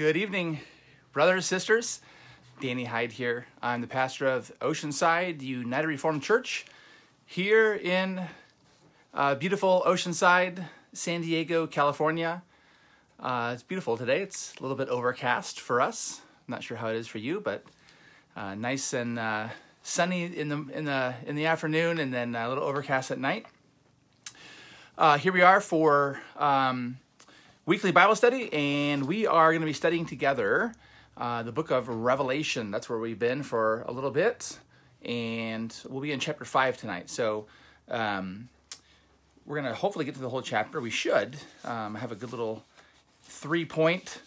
Good evening, brothers, sisters. Danny Hyde here. I'm the pastor of Oceanside United Reformed Church here in beautiful Oceanside, San Diego, California. It's beautiful today. It's a little bit overcast for us. I'm not sure how it is for you, but nice and sunny in the afternoon, and then a little overcast at night. Here we are for weekly Bible study, and we are going to be studying together the book of Revelation. That's where we've been for a little bit, and we'll be in chapter 5 tonight. So we're going to hopefully get to the whole chapter. We should have a good little three-point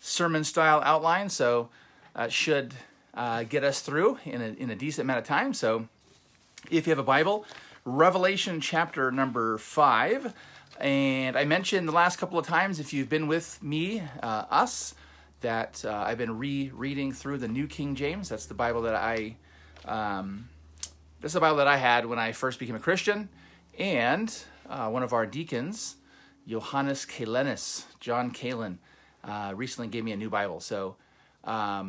sermon-style outline, so it should get us through in a decent amount of time. So if you have a Bible, Revelation chapter number 5. And I mentioned the last couple of times, if you've been with me, us, that I've been rereading through the New King James. That's the Bible that I had when I first became a Christian. And one of our deacons, Johannes Kalenis, John Kalen, recently gave me a new Bible. So my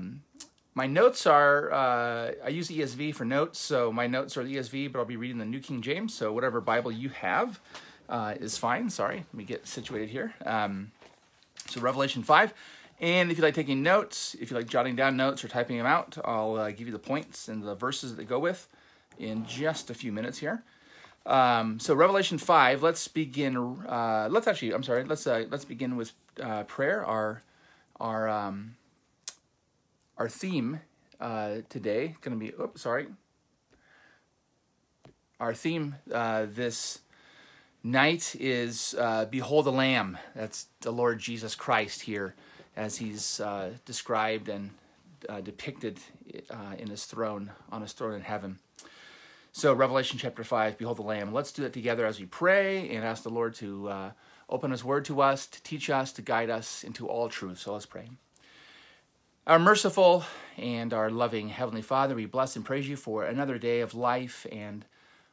notes are, I use ESV for notes, so my notes are the ESV, but I'll be reading the New King James, so whatever Bible you have is fine. Sorry, let me get situated here. So Revelation 5, and if you like taking notes, if you like jotting down notes or typing them out, I'll give you the points and the verses that go with in just a few minutes here. So Revelation 5, let's begin. Let's begin with prayer. Our theme today going to be. Oops, sorry. Our theme this night is Behold the Lamb. That's the Lord Jesus Christ here as he's described and depicted in his throne, on his throne in heaven. So Revelation chapter 5, Behold the Lamb. Let's do that together as we pray and ask the Lord to open his word to us, to teach us, to guide us into all truth. So let's pray. Our merciful and our loving Heavenly Father, we bless and praise you for another day of life, and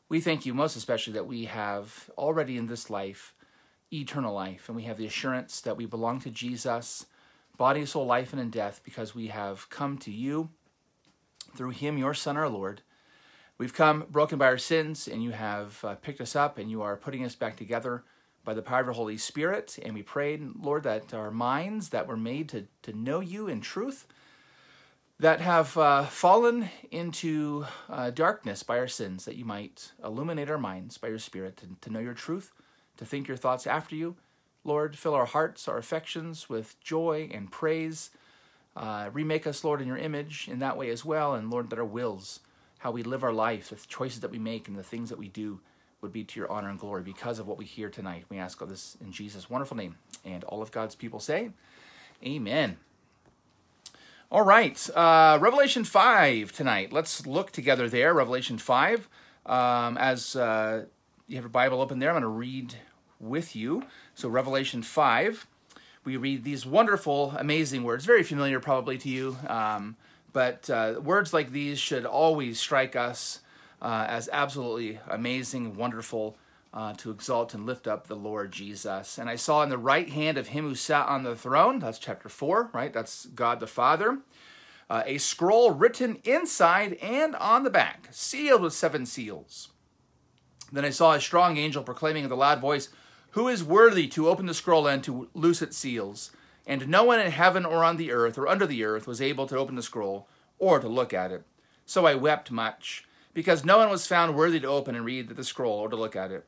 we thank you most especially that we have already in this life eternal life, and we have the assurance that we belong to Jesus, body, soul, life, and in death, because we have come to you through him, your Son, our Lord. We've come broken by our sins, and you have picked us up, and you are putting us back together by the power of your Holy Spirit. And we pray, Lord, that our minds that were made to know you in truth, that have fallen into darkness by our sins, that you might illuminate our minds by your Spirit to know your truth, to think your thoughts after you. Lord, fill our hearts, our affections with joy and praise. Remake us, Lord, in your image in that way as well. And Lord, that our wills, how we live our life, the choices that we make and the things that we do would be to your honor and glory because of what we hear tonight. We ask all this in Jesus' wonderful name. And all of God's people say, amen. All right, Revelation 5 tonight. Let's look together there, Revelation 5. As you have your Bible open there, I'm going to read with you. So Revelation 5, we read these wonderful, amazing words, very familiar probably to you, but words like these should always strike us as absolutely amazing, wonderful, to exalt and lift up the Lord Jesus. And I saw in the right hand of him who sat on the throne, that's chapter 4, right? That's God the Father, a scroll written inside and on the back, sealed with 7 seals. Then I saw a strong angel proclaiming with a loud voice, "Who is worthy to open the scroll and to loose its seals?" And no one in heaven or on the earth or under the earth was able to open the scroll or to look at it. So I wept much, because no one was found worthy to open and read the scroll or to look at it.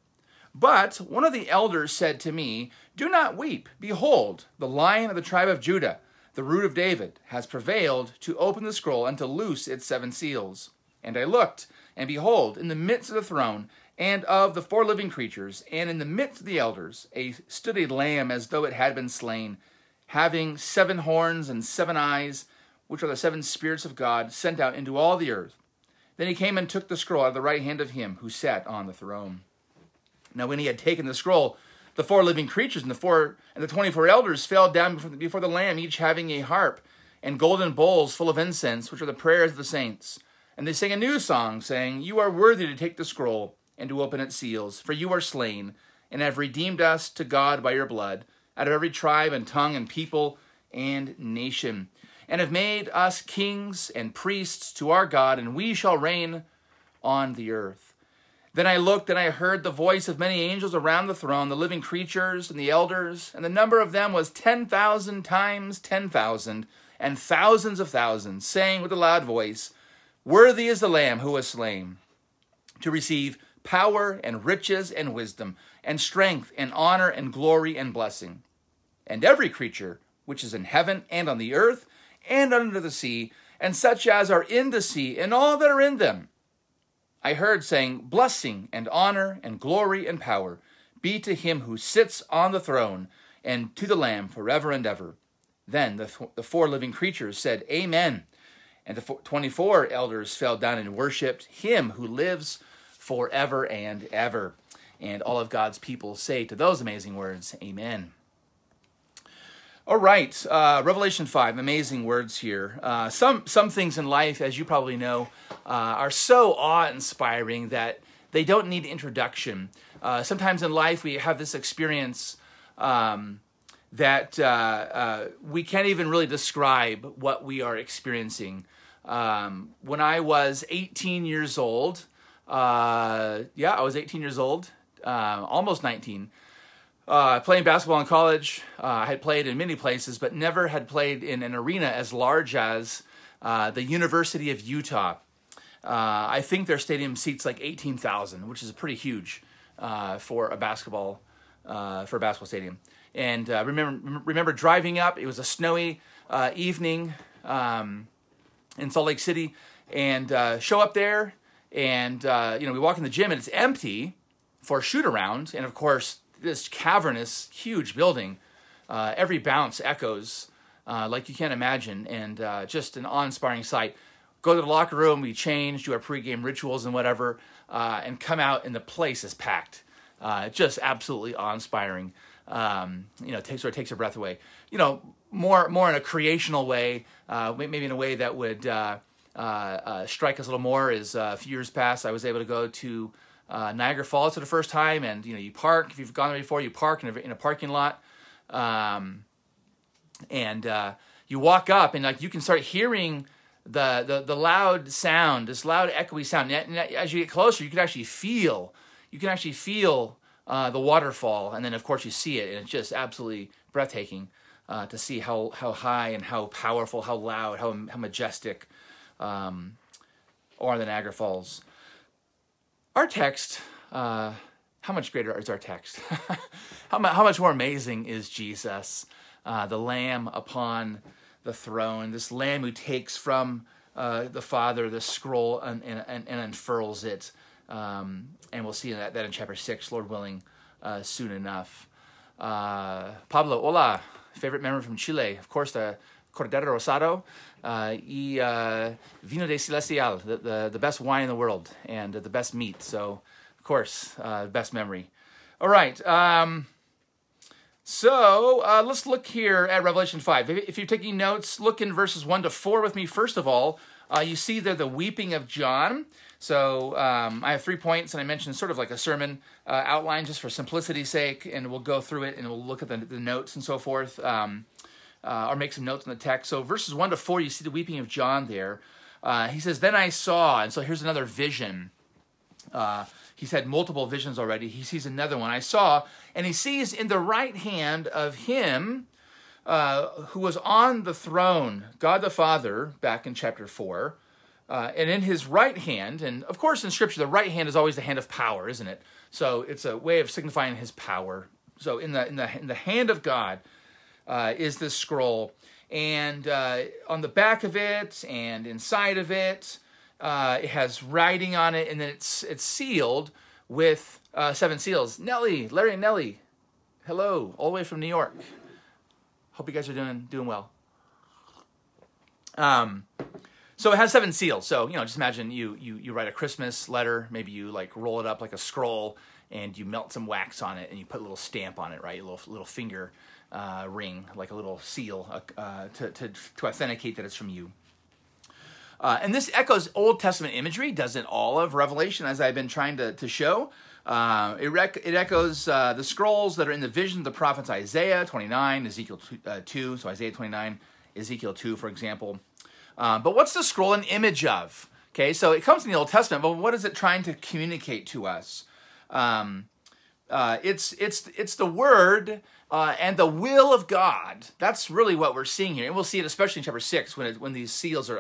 But one of the elders said to me, "Do not weep. Behold, the Lion of the tribe of Judah, the Root of David, has prevailed to open the scroll and to loose its 7 seals." And I looked, and behold, in the midst of the throne and of the 4 living creatures, and in the midst of the elders, stood a lamb as though it had been slain, having 7 horns and 7 eyes, which are the 7 spirits of God sent out into all the earth. Then he came and took the scroll out of the right hand of him who sat on the throne. Now when he had taken the scroll, the 4 living creatures and the 24 elders fell down before the Lamb, each having a harp and golden bowls full of incense, which are the prayers of the saints. And they sang a new song, saying, "You are worthy to take the scroll and to open its seals, for you are slain, and have redeemed us to God by your blood, out of every tribe and tongue and people and nation, and have made us kings and priests to our God, and we shall reign on the earth. Then I looked, and I heard the voice of many angels around the throne, the living creatures and the elders, and the number of them was 10,000 times 10,000, and thousands of thousands, saying with a loud voice, "Worthy is the Lamb who was slain, to receive power and riches and wisdom and strength and honor and glory and blessing." And every creature which is in heaven and on the earth and under the sea, and such as are in the sea and all that are in them, I heard saying, "Blessing and honor and glory and power be to him who sits on the throne, and to the Lamb forever and ever." Then the four living creatures said, "Amen." And the 24 elders fell down and worshipped him who lives forever and ever. And all of God's people say to those amazing words, amen. All right, Revelation 5, amazing words here. Some things in life, as you probably know, are so awe-inspiring that they don't need introduction. Sometimes in life we have this experience that we can't even really describe what we are experiencing. When I was 18 years old, I was 18 years old, almost 19, playing basketball in college. I had played in many places, but never had played in an arena as large as the University of Utah. I think their stadium seats like 18,000, which is pretty huge for a basketball stadium. And I remember driving up. It was a snowy evening in Salt Lake City, and show up there, and we walk in the gym, and it's empty for shoot-around, and of course, this cavernous, huge building. Every bounce echoes like you can't imagine, and just an awe-inspiring sight. Go to the locker room, we change, do our pregame rituals and whatever, and come out, and the place is packed. Just absolutely awe-inspiring. Takes your breath away. More in a creational way, maybe in a way that would strike us a little more. Is a few years past, I was able to go to Niagara Falls for the first time, and you park. If you've gone there before, you park in a parking lot, and you walk up, and like you can start hearing the loud sound, this loud echoey sound. And as you get closer, you can actually feel. The waterfall, and then of course you see it, and it's just absolutely breathtaking to see how high and how powerful, how loud, how majestic are the Niagara Falls. Our text, how much greater is our text? How much more amazing is Jesus, the Lamb upon the throne, this Lamb who takes from the Father the scroll and unfurls it. And we'll see that in chapter 6, Lord willing, soon enough. Pablo, hola, favorite member from Chile. Of course, the Cordero Rosado, vino de Silesial, the best wine in the world, and the best meat. So, of course, best memory. All right, let's look here at Revelation 5. If you're taking notes, look in verses 1 to 4 with me. First of all, you see there the weeping of John. So I have 3 points, and I mentioned sort of like a sermon outline just for simplicity's sake, and we'll go through it, and we'll look at the notes and so forth, or make some notes on the text. So verses 1 to 4, you see the weeping of John there. He says, "Then I saw," and so here's another vision. He's had multiple visions already. He sees another one. "I saw," and he sees in the right hand of him who was on the throne, God the Father, back in chapter 4, and in his right hand, and of course in Scripture, the right hand is always the hand of power, isn't it? So it's a way of signifying his power. So in the hand of God is this scroll, and on the back of it and inside of it, it has writing on it, and then it's sealed with 7 seals. Larry and Nelly, hello, all the way from New York. Hope you guys are doing well. So it has 7 seals. So, just imagine you write a Christmas letter. Maybe you like roll it up like a scroll, and you melt some wax on it, and you put a little stamp on it, right? A little finger ring, like a little seal to authenticate that it's from you. And this echoes Old Testament imagery, doesn't all of Revelation, as I've been trying to show. It echoes the scrolls that are in the vision of the prophets Isaiah 29, Ezekiel 2, so Isaiah 29, Ezekiel 2, for example. But what's the scroll an image of? Okay, so it comes in the Old Testament, but what is it trying to communicate to us? It's the Word and the will of God. That's really what we're seeing here, and we'll see it especially in chapter 6 when these seals are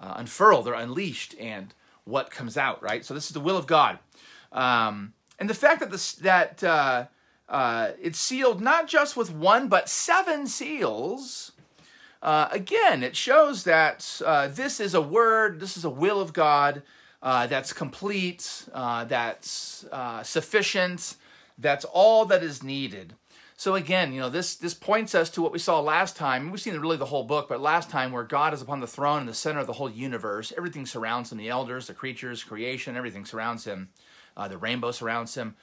unfurled or unleashed and what comes out, right? So this is the will of God. And the fact that, it's sealed not just with one but 7 seals, again, it shows that this is a word, this is a will of God, that's complete, that's sufficient, that's all that is needed. So again, you know, this points us to what we saw last time. We've seen really the whole book, but last time where God is upon the throne in the center of the whole universe. Everything surrounds him, the elders, the creatures, creation, everything surrounds him. The rainbow surrounds him.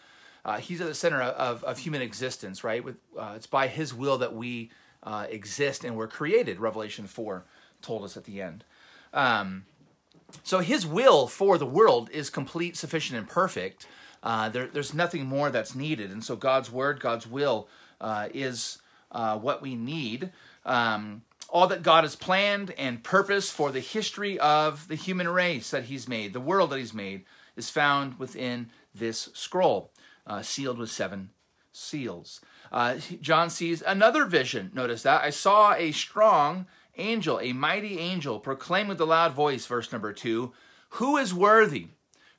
He's at the center of human existence, right? It's by his will that we exist and were created, Revelation 4 told us at the end. So his will for the world is complete, sufficient, and perfect. There's nothing more that's needed. And so God's word, God's will is what we need. All that God has planned and purposed for the history of the human race that he's made, the world that he's made, is found within this scroll, sealed with 7 seals. John sees another vision. Notice that. I saw a strong angel, a mighty angel, proclaim with a loud voice, verse number 2, who is worthy?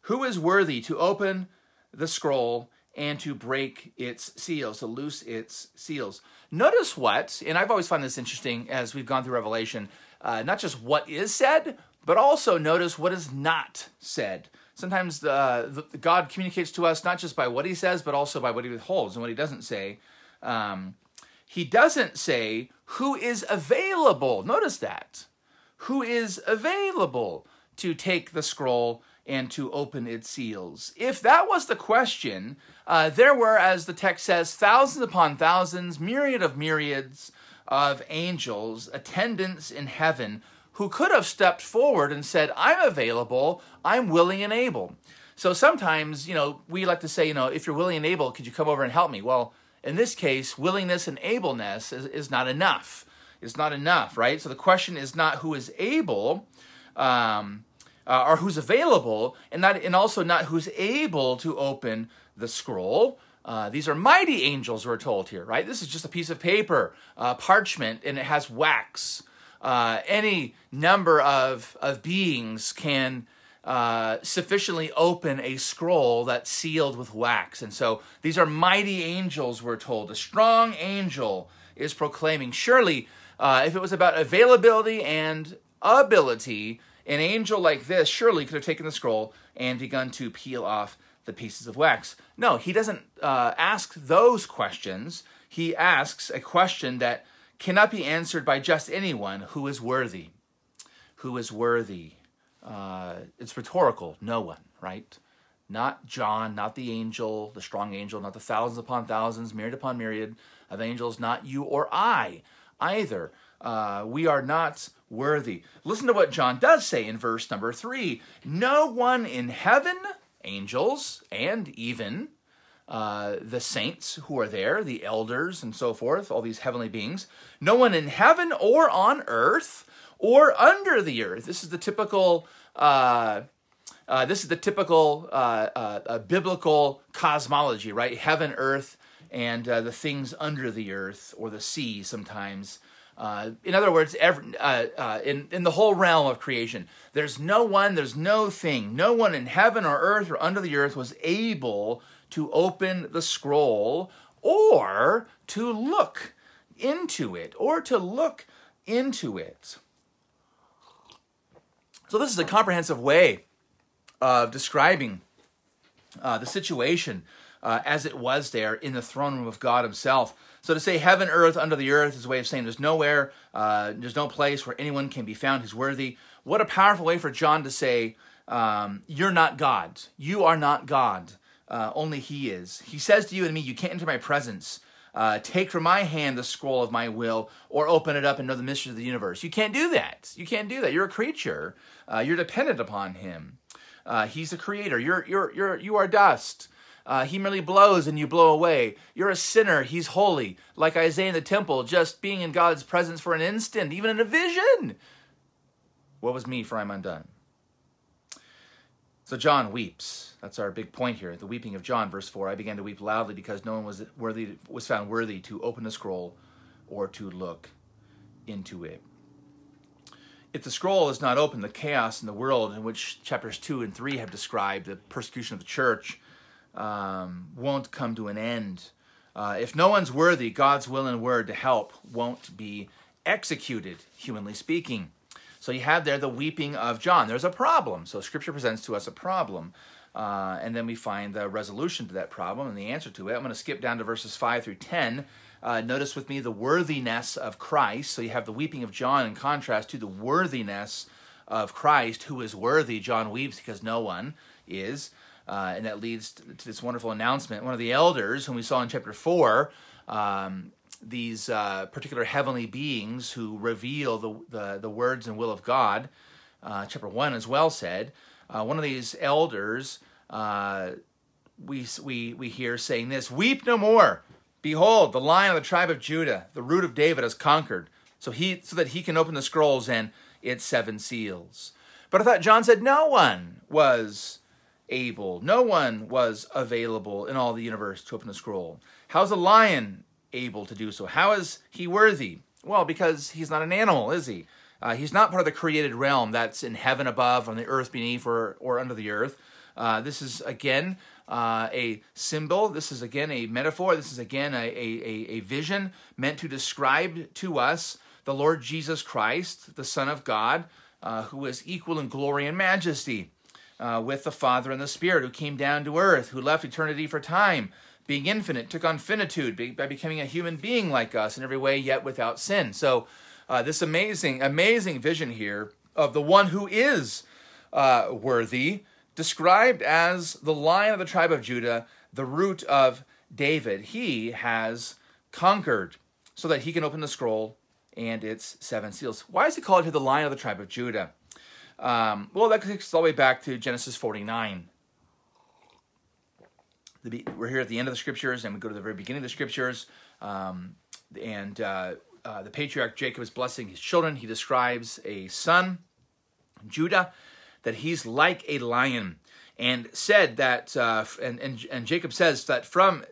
Who is worthy to open the scroll and to break its seals, to loose its seals? Notice what, and I've always found this interesting as we've gone through Revelation, not just what is said, but also notice what is not said. Sometimes God communicates to us not just by what he says, but also by what he withholds and what he doesn't say. He doesn't say who is available. Notice that. Who is available to take the scroll and to open its seals? If that was the question, there were, as the text says, thousands upon thousands, myriad of myriads of angels, attendants in heaven, who could have stepped forward and said, I'm available, I'm willing and able. So sometimes, you know, we like to say, you know, if you're willing and able, could you come over and help me? Well, in this case, willingness and ableness is not enough. It's not enough, right? So the question is not who is able or who's available, and also not who's able to open the scroll. These are mighty angels, we're told here, right? This is just a piece of paper, parchment, and it has wax. Any number of beings can sufficiently open a scroll that's sealed with wax. And so these are mighty angels, we're told. A strong angel is proclaiming. Surely, if it was about availability and ability, an angel like this surely could have taken the scroll and begun to peel off the pieces of wax. No, he doesn't ask those questions. He asks a question that cannot be answered by just anyone. Who is worthy? Who is worthy? It's rhetorical. No one, right? Not John, not the angel, the strong angel, not the thousands upon thousands, myriad upon myriad of angels, not you or I either. We are not worthy. Listen to what John does say in verse number 3. No one in heaven, angels, and even the saints who are there, the elders and so forth, all these heavenly beings, no one in heaven or on earth or under the earth. This is the typical, biblical cosmology, right? Heaven, earth, and the things under the earth or the sea sometimes. In other words, in the whole realm of creation, there's no one, there's no thing. No one in heaven or earth or under the earth was able to open the scroll or to look into it, So this is a comprehensive way of describing the situation as it was there in the throne room of God himself. So to say heaven, earth, under the earth is a way of saying there's nowhere, there's no place where anyone can be found who's worthy. What a powerful way for John to say, you're not God. You are not God. Only he is. He says to you and me, you can't enter my presence. Take from my hand the scroll of my will or open it up and know the mysteries of the universe. You can't do that. You can't do that. You're a creature. You're dependent upon him. He's the creator. You are dust. He merely blows and you blow away. You're a sinner. He's holy. Like Isaiah in the temple, just being in God's presence for an instant, even in a vision. Woe is me, for I'm undone. So John weeps. That's our big point here. The weeping of John, verse 4. I began to weep loudly because no one was found worthy to open the scroll or to look into it. If the scroll is not open, the chaos in the world in which chapters 2 and 3 have described, the persecution of the church, won't come to an end. If no one's worthy, God's will and word to help won't be executed, humanly speaking. So you have there the weeping of John. There's a problem. So Scripture presents to us a problem, and then we find the resolution to that problem and the answer to it. I'm going to skip down to verses 5 through 10. Notice with me the worthiness of Christ. So you have the weeping of John in contrast to the worthiness of Christ, who is worthy. John weeps because no one is. And that leads to this wonderful announcement. One of the elders, whom we saw in chapter 4, these particular heavenly beings who reveal the words and will of God, chapter 1 as well said, one of these elders, we hear saying this, "Weep no more. Behold, the Lion of the tribe of Judah, the Root of David, has conquered, so that he can open the scrolls and its 7 seals." But I thought John said no one was able. No one was available in all the universe to open the scroll. How's a lion able to do so? How is he worthy? Well, because he's not an animal, is he? He's not part of the created realm that's in heaven above, on the earth beneath, or under the earth. This is, again, a symbol. This is, again, a metaphor. This is, again, a vision meant to describe to us the Lord Jesus Christ, the Son of God, who is equal in glory and majesty with the Father and the Spirit, who came down to earth, who left eternity for time, being infinite, took on finitude by becoming a human being like us in every way, yet without sin. So this amazing, amazing vision here of the one who is worthy, described as the Lion of the tribe of Judah, the Root of David. He has conquered so that he can open the scroll and its 7 seals. Why is he called here the Lion of the tribe of Judah? Well, that takes us all the way back to Genesis 49. We're here at the end of the Scriptures, and we go to the very beginning of the Scriptures. The patriarch Jacob is blessing his children. He describes a son, Judah, that he's like a lion, and said that, and Jacob says that from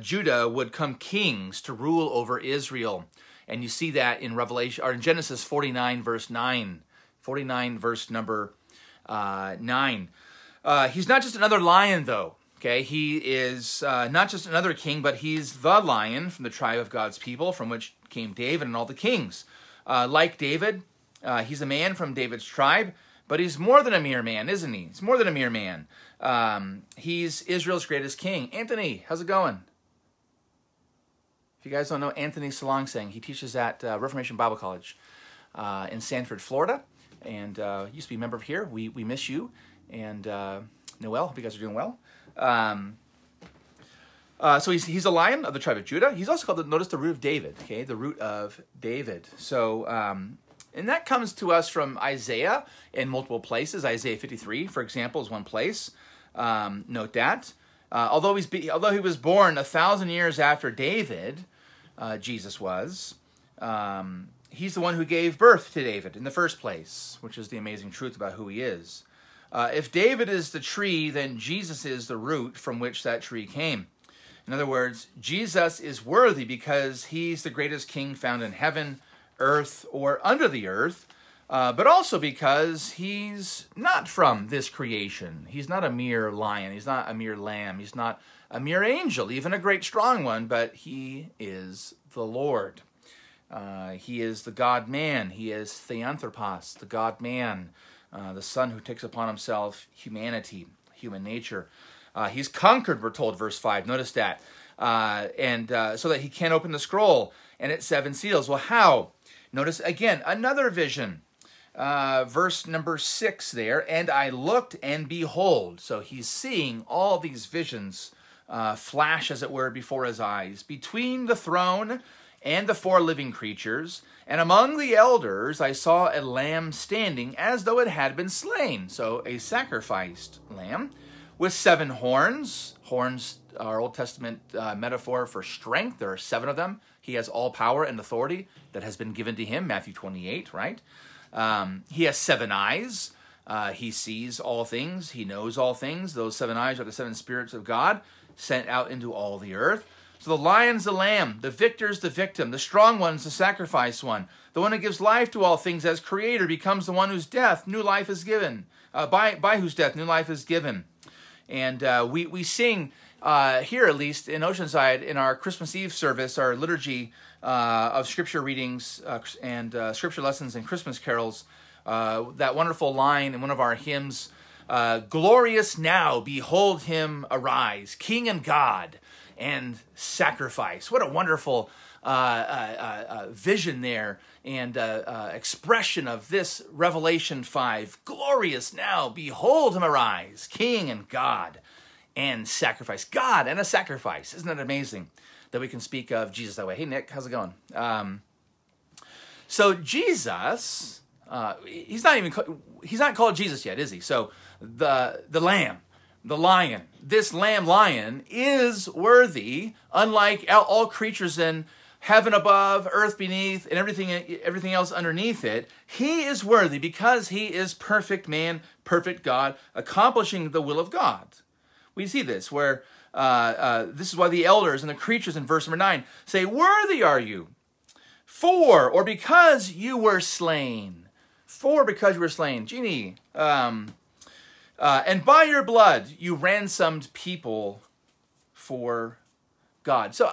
Judah would come kings to rule over Israel. And you see that in Revelation, or in Genesis 49, verse 9. 49, verse number 9. He's not just another lion, though. Okay, he is not just another king, but he's the lion from the tribe of God's people, from which came David and all the kings. Like David, he's a man from David's tribe, but he's more than a mere man, isn't he? He's more than a mere man. He's Israel's greatest king. Anthony, how's it going? If you guys don't know Anthony Salongsang, he teaches at Reformation Bible College in Sanford, Florida. And used to be a member of here. We miss you. And Noel, hope you guys are doing well. So he's a lion of the tribe of Judah. He's also called, notice, the Root of David. Okay, the Root of David. So, and that comes to us from Isaiah in multiple places. Isaiah 53, for example, is one place. Note that. Although he was born 1,000 years after David, Jesus was, he's the one who gave birth to David in the first place, which is the amazing truth about who he is. If David is the tree, then Jesus is the root from which that tree came. In other words, Jesus is worthy because he's the greatest king found in heaven, earth, or under the earth, but also because he's not from this creation. He's not a mere lion. He's not a mere lamb. He's not a mere angel, even a great strong one, but he is the Lord. He is the God-man. He is Theanthropos, the God-man, the Son who takes upon himself humanity, human nature. He's conquered, we're told, verse 5. Notice that. So that he can open the scroll and its 7 seals. Well, how? Notice, again, another vision. Verse number 6 there. And I looked, and behold. So he's seeing all these visions flash, as it were, before his eyes. Between the throne and the four living creatures, and among the elders I saw a lamb standing as though it had been slain, so a sacrificed lamb, with seven horns. Horns are Old Testament metaphor for strength. There are seven of them. He has all power and authority that has been given to him, Matthew 28, right? He has seven eyes. He sees all things. He knows all things. Those seven eyes are the seven spirits of God sent out into all the earth. So the lion's the lamb, the victor's the victim, the strong one's the sacrifice one. The one who gives life to all things as creator becomes the one whose death new life is given, by whose death new life is given. And we sing here, at least in Oceanside, in our Christmas Eve service, our liturgy of scripture readings and scripture lessons and Christmas carols, that wonderful line in one of our hymns, glorious now, behold him arise, King and God and sacrifice. What a wonderful vision there and expression of this Revelation 5. Glorious now, behold him arise, King and God and sacrifice. God and a sacrifice. Isn't it amazing that we can speak of Jesus that way? Hey, Nick, how's it going? So Jesus, he's not called Jesus yet, is he? So the lamb, the lion, this lamb lion is worthy, unlike all creatures in heaven above, earth beneath, and everything else underneath it. He is worthy because he is perfect man, perfect God, accomplishing the will of God. We see this where this is why the elders and the creatures in verse number 9 say, worthy are you, because you were slain. Because you were slain. Jeannie, and by your blood you ransomed people for God. So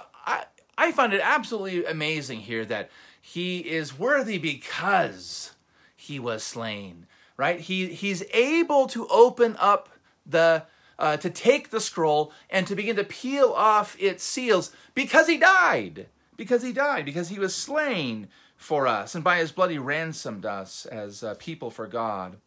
I find it absolutely amazing here that he is worthy because he was slain, right? He's able to open up the, to take the scroll and to begin to peel off its seals because he died, because he was slain for us, and by his blood he ransomed us as people for God.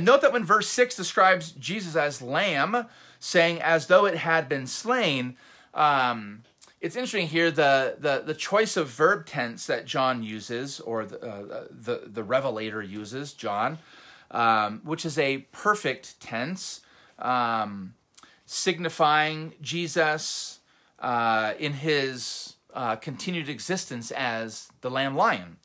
Note that when verse 6 describes Jesus as lamb, saying as though it had been slain, it's interesting here the choice of verb tense that John uses, or the revelator uses, John, which is a perfect tense, signifying Jesus in his continued existence as the lamb lion,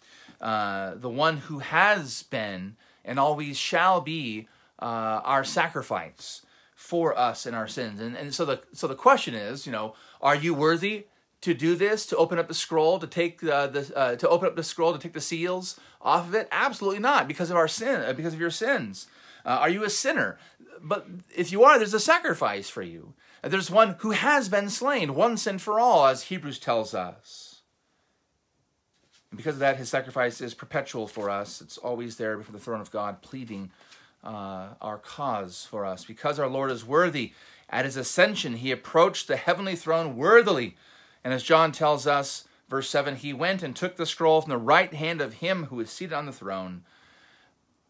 the one who has been and always shall be our sacrifice for us and our sins. And so the question is, you know, are you worthy to do this, to open up the scroll, to take to open up the scroll, to take the seals off of it? Absolutely not, because of our sin, because of your sins. Are you a sinner? But if you are, there's a sacrifice for you. There's one who has been slain, one sin for all, as Hebrews tells us. And because of that, his sacrifice is perpetual for us. It's always there before the throne of God, pleading our cause for us. Because our Lord is worthy, at his ascension, he approached the heavenly throne worthily. And as John tells us, verse 7, he went and took the scroll from the right hand of him who is seated on the throne.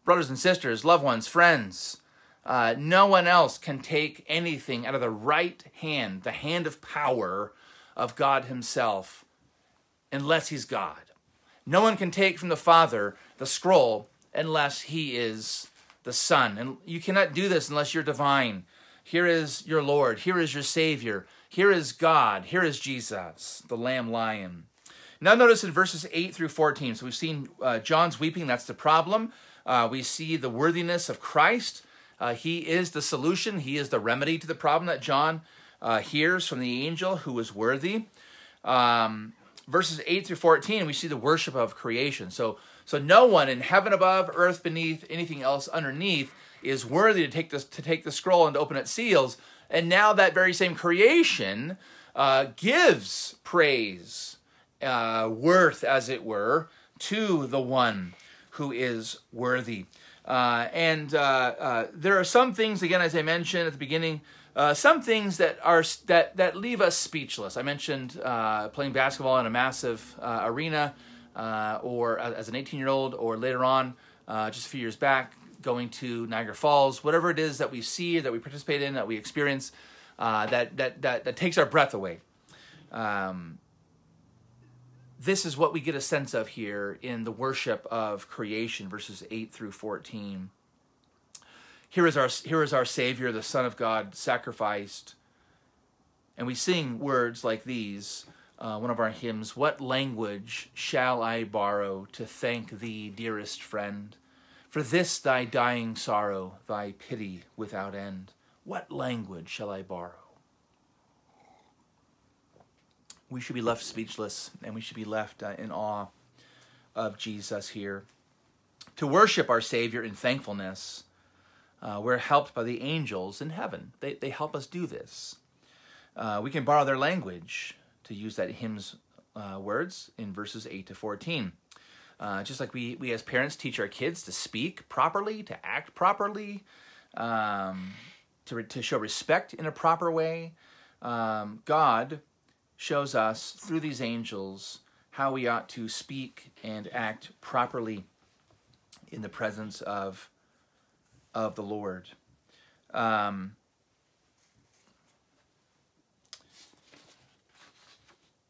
Brothers and sisters, loved ones, friends, no one else can take anything out of the right hand, the hand of power of God himself, unless he's God. No one can take from the Father the scroll unless he is the Son. And you cannot do this unless you're divine. Here is your Lord. Here is your Savior. Here is God. Here is Jesus, the Lamb Lion. Now notice in verses 8 through 14. So we've seen John's weeping. That's the problem. We see the worthiness of Christ. He is the solution. He is the remedy to the problem that John hears from the angel who is worthy. Verses 8 through 14, we see the worship of creation. So no one in heaven above, earth beneath, anything else underneath is worthy to take the scroll and to open its seals. And now that very same creation gives praise, worth, as it were, to the one who is worthy. There are some things, again, as I mentioned at the beginning, some things that are that leave us speechless. I mentioned playing basketball in a massive arena, or as an 18-year-old, or later on, just a few years back, going to Niagara Falls. Whatever it is that we see, that we participate in, that we experience, that takes our breath away. this is what we get a sense of here in the worship of creation, verses 8 through 14. Here is our Savior, the Son of God, sacrificed. And we sing words like these, one of our hymns, "What language shall I borrow to thank thee, dearest friend, for this thy dying sorrow, thy pity without end? What language shall I borrow?" We should be left speechless, and we should be left in awe of Jesus here. To worship our Savior in thankfulness, we're helped by the angels in heaven. They help us do this. We can borrow their language, to use that hymn's words in verses 8 to 14. Just like we as parents teach our kids to speak properly, to act properly, to show respect in a proper way, God shows us through these angels how we ought to speak and act properly in the presence of the Lord.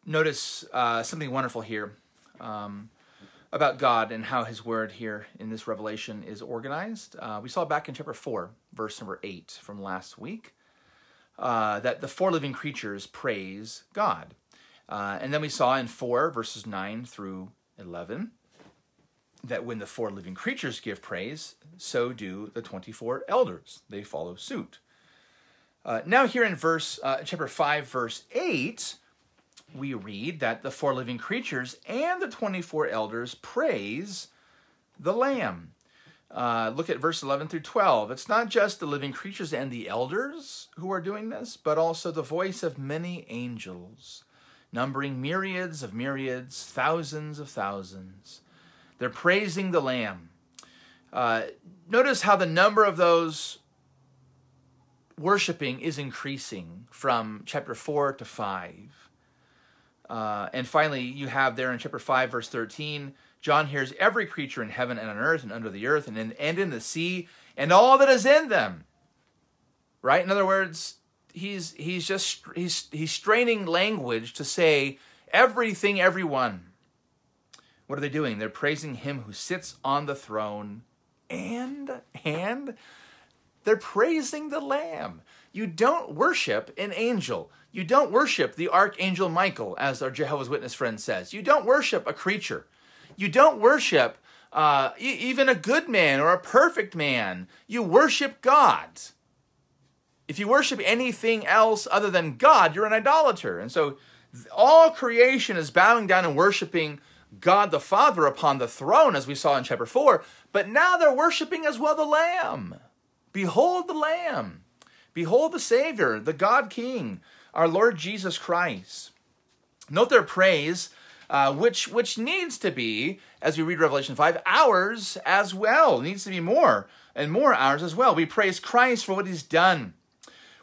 Notice something wonderful here about God and how his word here in this revelation is organized. We saw back in chapter 4, verse number 8 from last week, that the four living creatures praise God. And then we saw in 4, verses 9 through 11, that when the four living creatures give praise, so do the 24 elders. They follow suit. Now here in chapter 5, verse 8, we read that the four living creatures and the 24 elders praise the Lamb. Look at verse 11 through 12. It's not just the living creatures and the elders who are doing this, but also the voice of many angels, numbering myriads of myriads, thousands of thousands. They're praising the Lamb. Notice how the number of those worshiping is increasing from chapter 4 to 5. And finally, you have there in chapter 5, verse 13, John hears every creature in heaven and on earth and under the earth and in the sea and all that is in them. Right? In other words, he's straining language to say everything, everyone. What are they doing? They're praising him who sits on the throne and they're praising the Lamb. You don't worship an angel. You don't worship the Archangel Michael, as our Jehovah's Witness friend says. You don't worship a creature. You don't worship even a good man or a perfect man. You worship God. If you worship anything else other than God, you're an idolater. And so all creation is bowing down and worshiping God the Father upon the throne, as we saw in chapter 4. But now they're worshiping as well the Lamb. Behold the Lamb. Behold the Savior, the God King, our Lord Jesus Christ. Note their praise, which needs to be, as we read Revelation 5, ours as well. It needs to be more and more ours as well. We praise Christ for what he's done.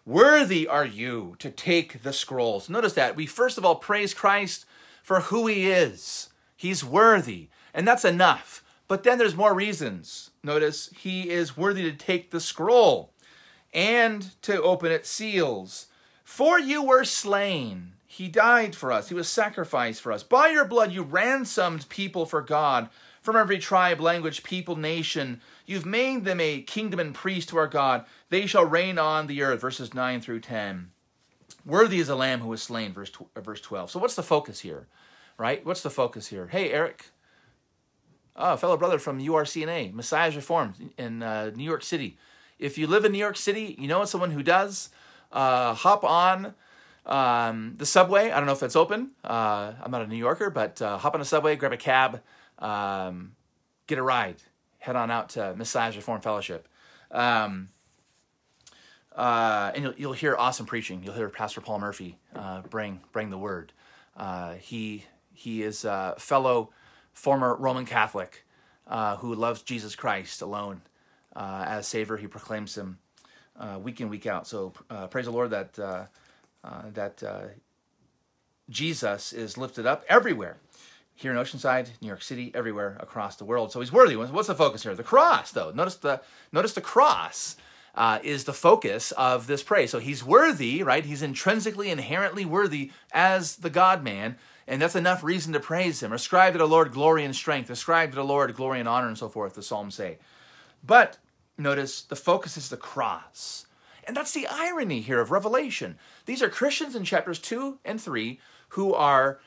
Worthy are you to take the scrolls. Notice that. We first of all praise Christ for who he is. He's worthy, and that's enough. But then there's more reasons. Notice, he is worthy to take the scroll and to open its seals. For you were slain. He died for us. He was sacrificed for us. By your blood you ransomed people for God from every tribe, language, people, nation. You've made them a kingdom and priest to our God. They shall reign on the earth, verses 9 through 10. Worthy is the Lamb who was slain, verse 12. So what's the focus here, right? What's the focus here? Hey, Eric, fellow brother from URCNA, Messiah's Reformed in New York City. If you live in New York City, you know someone who does, hop on the subway. I don't know if that's open. I'm not a New Yorker, but hop on a subway, grab a cab, get a ride. Head on out to Messiah's Reformed Fellowship. And you'll hear awesome preaching. You'll hear Pastor Paul Murphy bring the word. He is a fellow former Roman Catholic who loves Jesus Christ alone. As Savior, he proclaims him week in, week out. So praise the Lord that Jesus is lifted up everywhere, here in Oceanside, New York City, everywhere across the world. So he's worthy. What's the focus here? The cross, though. Notice the cross is the focus of this praise. So he's worthy, right? He's intrinsically, inherently worthy as the God-man, And that's enough reason to praise him. Ascribe to the Lord glory and strength. Ascribe to the Lord glory and honor and so forth, the Psalms say. But notice the focus is the cross. And that's the irony here of Revelation. These are Christians in chapters 2 and 3 who are,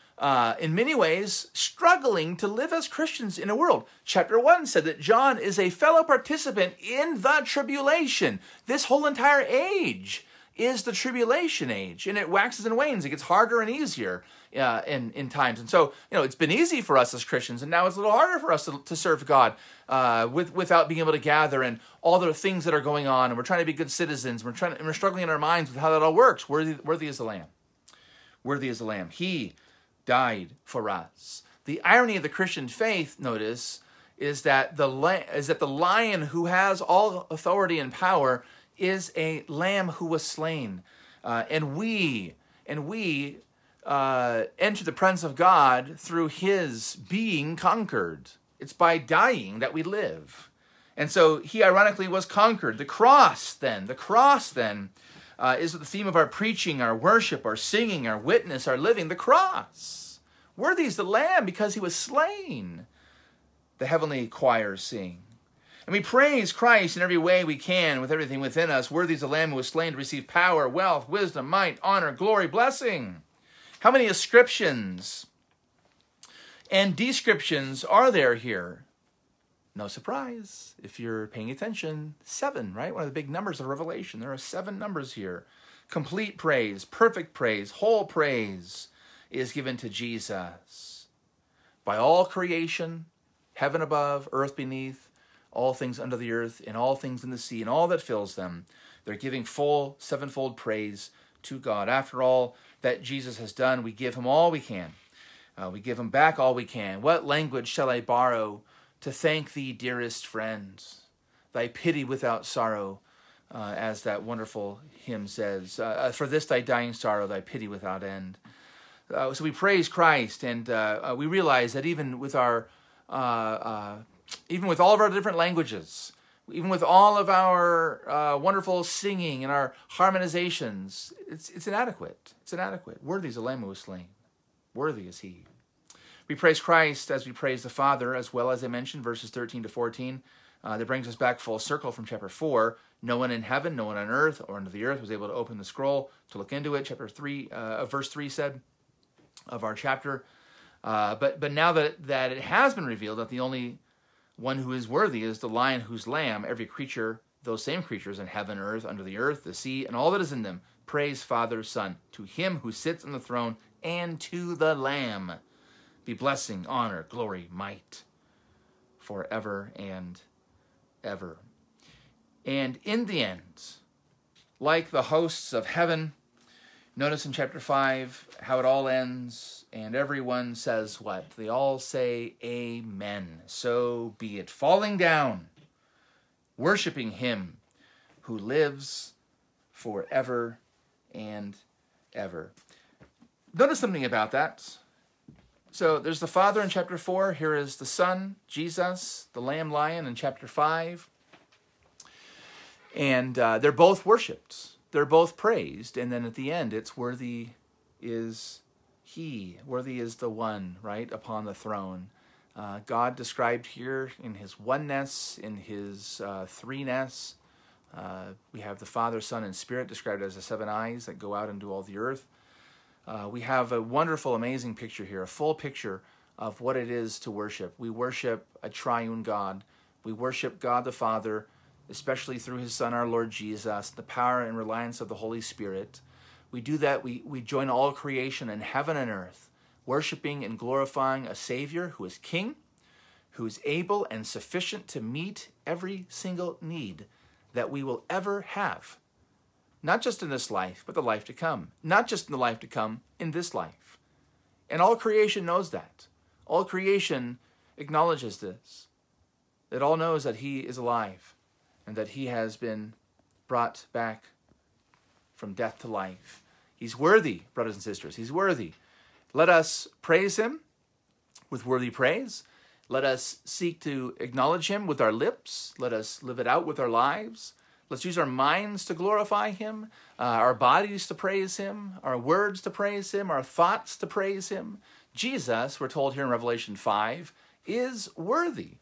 in many ways, struggling to live as Christians in a world. Chapter 1 said that John is a fellow participant in the tribulation. This whole entire age is the tribulation age, and it waxes and wanes. It gets harder and easier in times. And so, you know, it's been easy for us as Christians, and now it's a little harder for us to serve God without being able to gather and all the things that are going on, and we're trying to be good citizens, and we're struggling in our minds with how that all works. Worthy is the Lamb. Worthy is the Lamb. He died for us. The irony of the Christian faith, notice, is that the lion who has all authority and power is a lamb who was slain. And we enter the presence of God through his being conquered. It's by dying that we live. And so he ironically was conquered. The cross then is the theme of our preaching, our worship, our singing, our witness, our living, the cross. Worthy is the Lamb because he was slain, the heavenly choir sing. And we praise Christ in every way we can with everything within us. Worthy is the Lamb who was slain to receive power, wealth, wisdom, might, honor, glory, blessing. How many ascriptions and descriptions are there here? No surprise, if you're paying attention, 7, right? One of the big numbers of Revelation. There are 7 numbers here. Complete praise, perfect praise, whole praise is given to Jesus. By all creation, heaven above, earth beneath, all things under the earth, and all things in the sea, and all that fills them, they're giving full 7-fold praise to God. After all that Jesus has done, we give him all we can. We give him back all we can. What language shall I borrow to thank thee, dearest friends, thy pity without sorrow, as that wonderful hymn says, for this thy dying sorrow, thy pity without end. So we praise Christ, and we realize that even with our, even with all of our different languages, even with all of our wonderful singing and our harmonizations, it's inadequate. It's inadequate. Worthy is the Lamb who was slain. Worthy is he. We praise Christ as we praise the Father, as well as I mentioned, verses 13 to 14. That brings us back full circle from chapter 4. No one in heaven, no one on earth, or under the earth was able to open the scroll to look into it. Chapter 3, verse 3 said of our chapter. But now that it has been revealed that the only one who is worthy is the lion whose lamb, every creature, those same creatures in heaven, earth, under the earth, the sea, and all that is in them, praise Father, Son, to him who sits on the throne and to the Lamb. Be blessing, honor, glory, might, forever and ever. And in the end, like the hosts of heaven, notice in chapter 5 how it all ends, and everyone says what? They all say, Amen. So be it. Falling down, worshiping him who lives forever and ever. Notice something about that. So there's the Father in chapter 4. Here is the Son, Jesus, the Lamb Lion in chapter 5. And they're both worshipped. They're both praised. And then at the end, it's worthy is he. Worthy is the one, right, upon the throne. God described here in his oneness, in his threeness. We have the Father, Son, and Spirit described as the 7 eyes that go out into all the earth. We have a wonderful, amazing picture here, a full picture of what it is to worship. We worship a triune God. We worship God the Father, especially through his Son, our Lord Jesus, the power and reliance of the Holy Spirit. We do that. We join all creation in heaven and earth, worshiping and glorifying a Savior who is King, who is able and sufficient to meet every single need that we will ever have. Not just in this life, but the life to come. Not just in the life to come, in this life. And all creation knows that. All creation acknowledges this. It all knows that he is alive and that he has been brought back from death to life. He's worthy, brothers and sisters. He's worthy. Let us praise him with worthy praise. Let us seek to acknowledge him with our lips. Let us live it out with our lives. Let's use our minds to glorify him, our bodies to praise him, our words to praise him, our thoughts to praise him. Jesus, we're told here in Revelation 5, is worthy.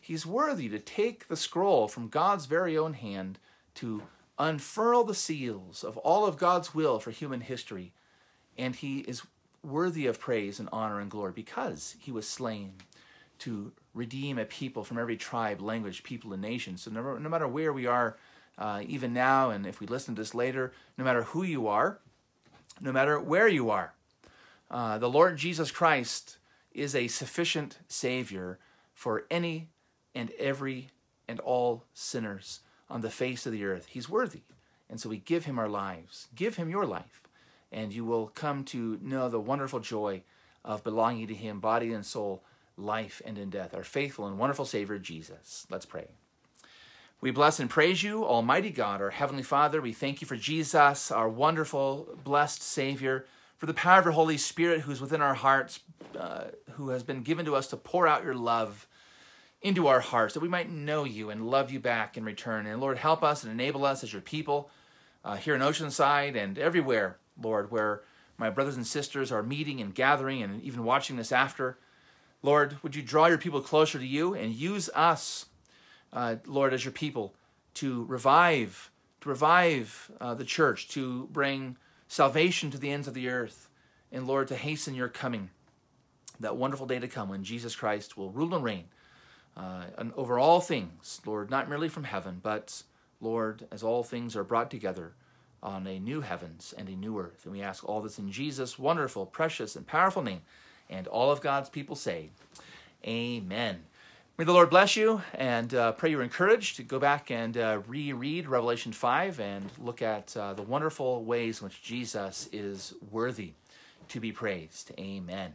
He's worthy to take the scroll from God's very own hand, to unfurl the seals of all of God's will for human history. And he is worthy of praise and honor and glory because he was slain to redeem a people from every tribe, language, people, and nation. So no matter where we are, even now, and if we listen to this later, no matter who you are, no matter where you are, the Lord Jesus Christ is a sufficient Savior for any and every and all sinners on the face of the earth. He's worthy. And so we give him our lives. Give him your life, and you will come to know the wonderful joy of belonging to him, body and soul, life and in death, our faithful and wonderful Savior, Jesus. Let's pray. We bless and praise you, Almighty God, our Heavenly Father. We thank you for Jesus, our wonderful, blessed Savior, for the power of your Holy Spirit who's within our hearts, who has been given to us to pour out your love into our hearts, that we might know you and love you back in return. And Lord, help us and enable us as your people here in Oceanside and everywhere, Lord, where my brothers and sisters are meeting and gathering and even watching this after. Lord, would you draw your people closer to you and use us, Lord, as your people to revive the church, to bring salvation to the ends of the earth, and Lord, to hasten your coming, that wonderful day to come when Jesus Christ will rule and reign and over all things, Lord, not merely from heaven, but, Lord, as all things are brought together on a new heavens and a new earth. And we ask all this in Jesus' wonderful, precious, and powerful name. And all of God's people say, amen. May the Lord bless you, and pray you're encouraged to go back and reread Revelation 5 and look at the wonderful ways in which Jesus is worthy to be praised. Amen.